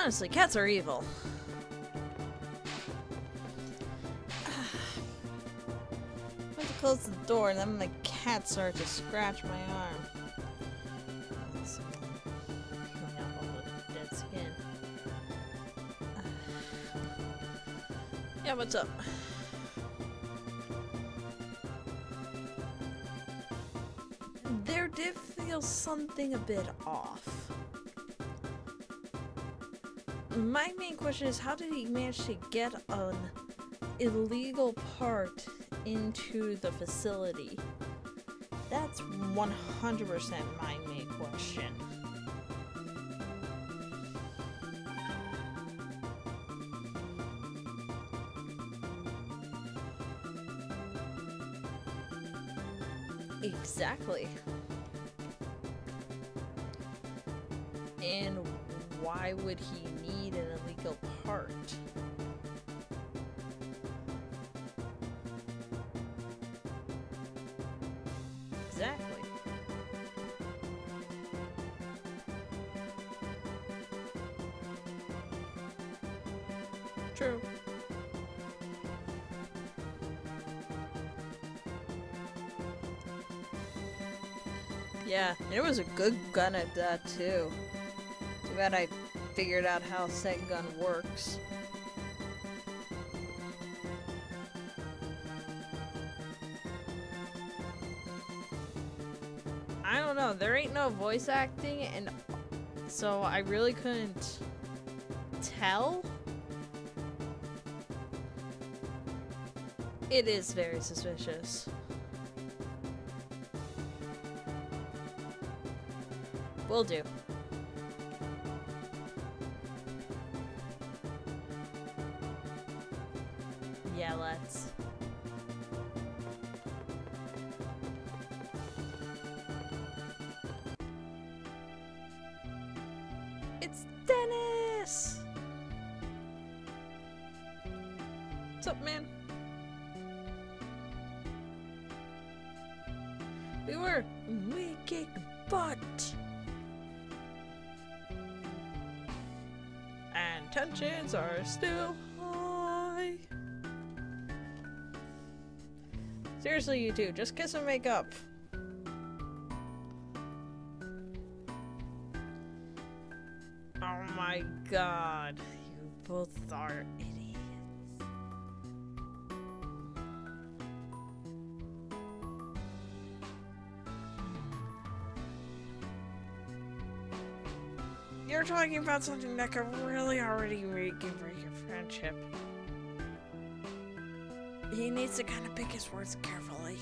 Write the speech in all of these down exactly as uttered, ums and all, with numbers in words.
Honestly, cats are evil. I have to close the door and then the cat started to scratch my arm. Yeah, what's up? There did feel something a bit off. My main question is, how did he manage to get an illegal part into the facility? That's one hundred percent my main question. Exactly. And why would he need an illegal part? Exactly. True. Yeah, and it was a good gun at that, too. Too bad I figured out how said gun works. I don't know, there ain't no voice acting, and so I really couldn't tell. It is very suspicious. Will do. Yeah, let's. It's Dennis! What's up, man? We were wicked butt! Tensions are still high. Seriously, you two, just kiss and make up. Oh my god, you both are idiots. You're talking about something that could really already break and break your friendship. He needs to kind of pick his words carefully.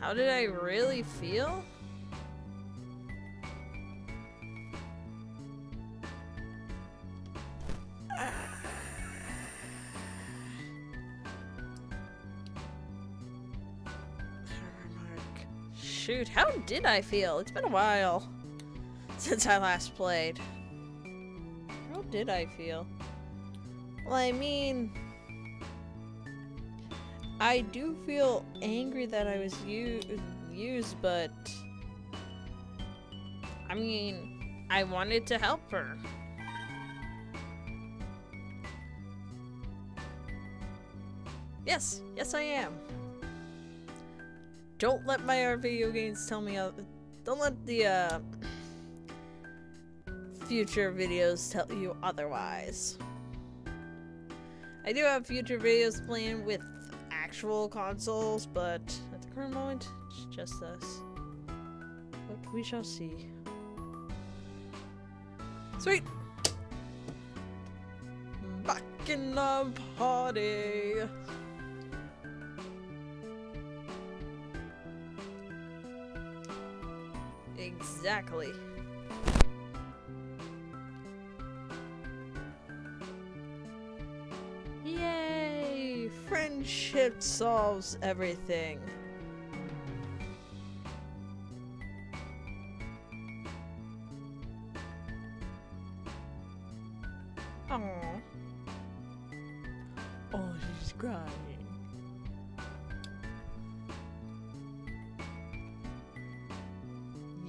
How did I really feel? Shoot, how did I feel? It's been a while since I last played. How did I feel? Well, I mean, I do feel angry that I was used, but I mean, I wanted to help her. Yes, yes I am. Don't let my video games tell me. Uh, don't let the uh, future videos tell you otherwise. I do have future videos planned with actual consoles, but at the current moment, it's just us. But we shall see. Sweet! Back in the party! Exactly. Yay! Friendship solves everything. Aww. Oh, she's crying.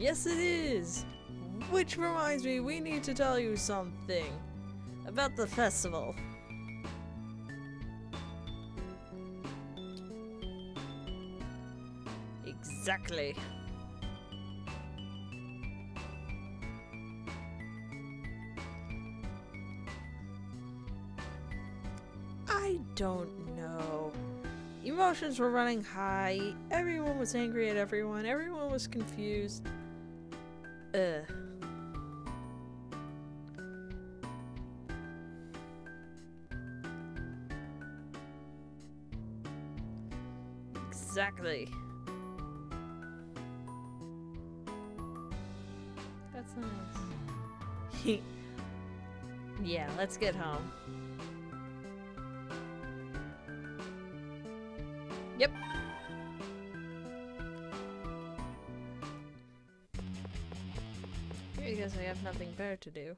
Yes, it is! Which reminds me, we need to tell you something about the festival. Exactly. I don't know. Emotions were running high. Everyone was angry at everyone. Everyone was confused. Ugh. Exactly. That's nice. Yeah, let's get home. Yep. I guess I have nothing better to do.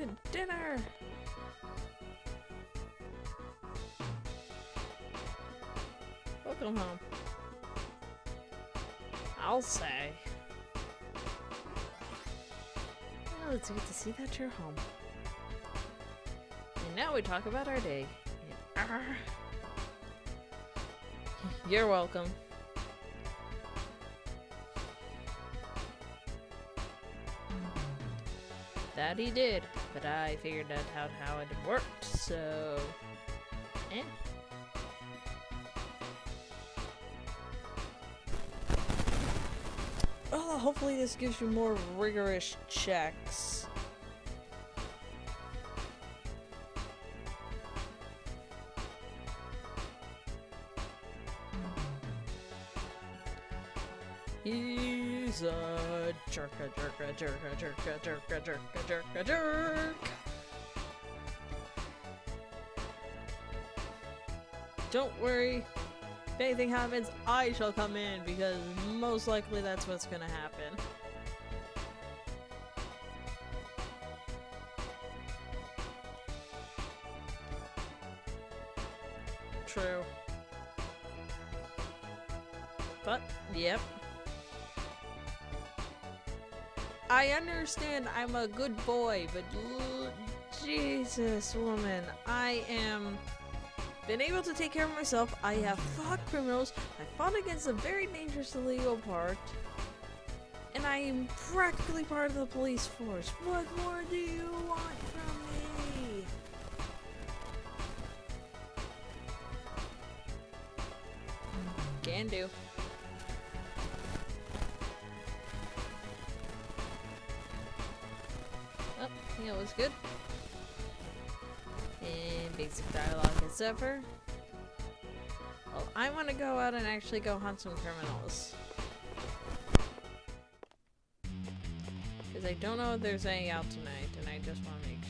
And a dinner! Welcome home. I'll say. Well, it's good to see that you're home. And now we talk about our day. And, uh, you're welcome. That he did, but I figured out how it worked, so... Eh? Well, hopefully this gives you more rigorous checks. He's a jerk, a jerk, a jerk, a jerk, a jerk, a jerk, a jerk, a jerk. Don't worry. If anything happens, I shall come in, because most likely that's what's gonna happen. True. But, yep. I understand I'm a good boy, but l Jesus, woman, I am... Been able to take care of myself. I have fought criminals. I fought against a very dangerous illegal part. And I am practically part of the police force. What more do you want from me? Can do. Oh, yeah, it was good. And basic dialogue as ever. Well, I want to go out and actually go hunt some criminals. Because I don't know if there's any out tonight, and I just want to make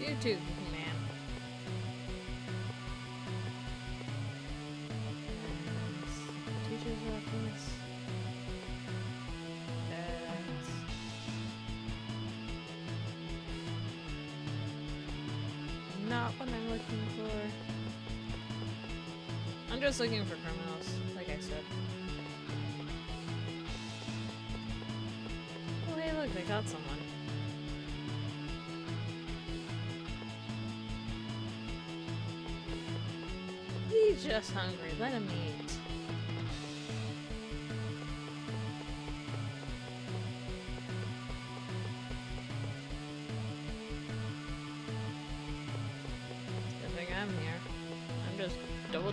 sure. You too, man. Teacher's office. Not what I'm looking for. I'm just looking for criminals, like I said. Oh hey look, they got someone. He's just hungry, let him eat.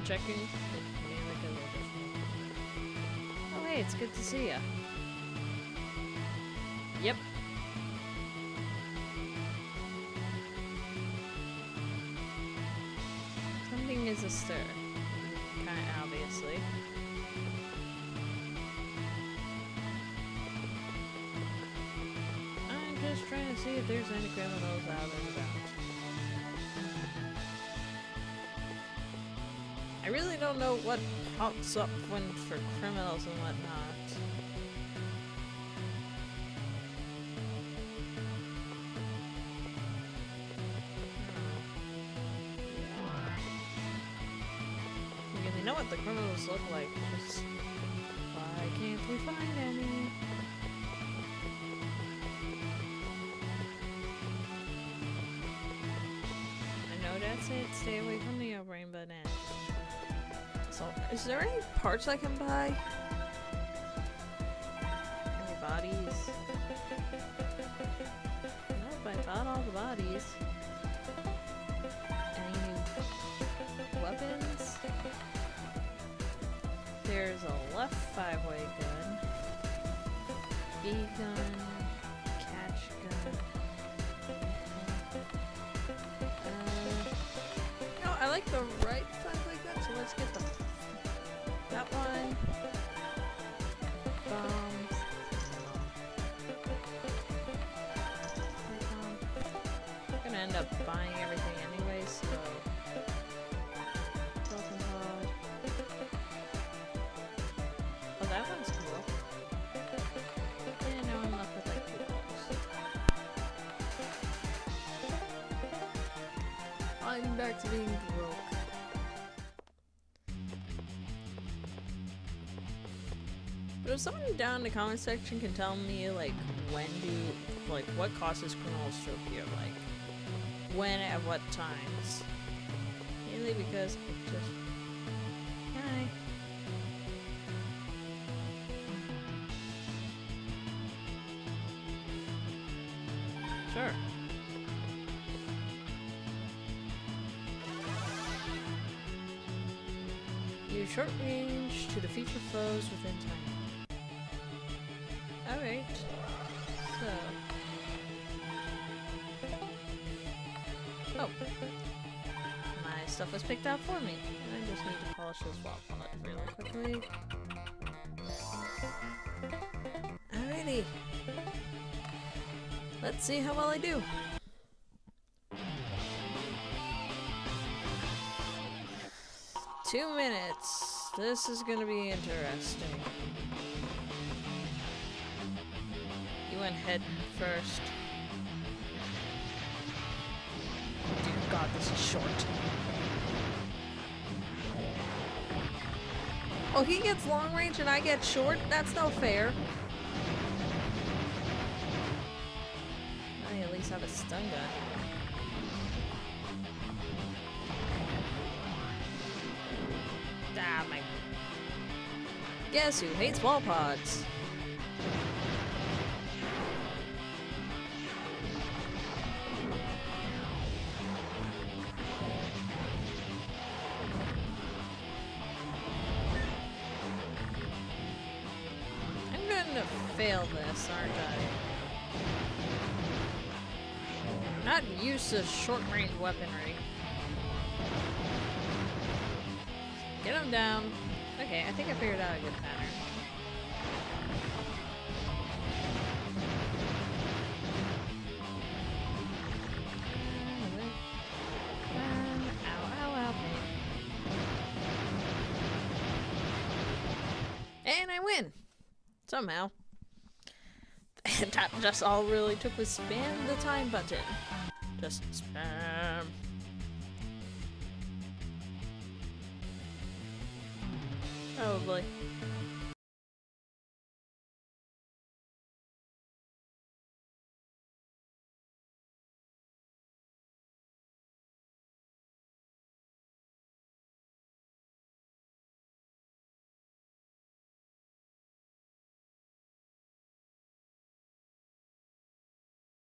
Checking. Oh hey, it's good to see ya. Yep. Something is astir. Kinda obviously. I'm just trying to see if there's any criminals out and about. I really don't know what pops up when for criminals and whatnot. know what the criminals look like. Just, why can't we find any? I know that's it. Stay away from the rainbow net. So, is there any parts I can buy? Any bodies? No, but I bought all the bodies. Weapons. There's a left five-way gun, B gun, catch gun. Uh, no, I like the right five-way gun, so let's get the that one. Bombs. I'm gonna end up buying everything anyway, so. That one's cool. And now I'm left with like two balls. I'm back to being broke. But if someone down in the comment section can tell me like when do like what causes criminals to appear, like when at what times. Mainly because it just hi. Sure. Use short range to the feature foes within time. Alright. So. Oh. My stuff was picked out for me. I just need to polish this wall palette really quickly. Alrighty. Let's see how well I do. Two minutes. This is gonna be interesting. You went head first. Dear God, this is short. Oh, he gets long range and I get short? That's no fair. Have a stun gun. Ah, my. Guess who hates wall pods? I'm going to fail this, aren't I? Not used to short-range weaponry. Get him down. Okay, I think I figured out a good pattern. Ow, ow, ow. And I win! Somehow. And that just all really took was spam the time button. Just spam. Probably.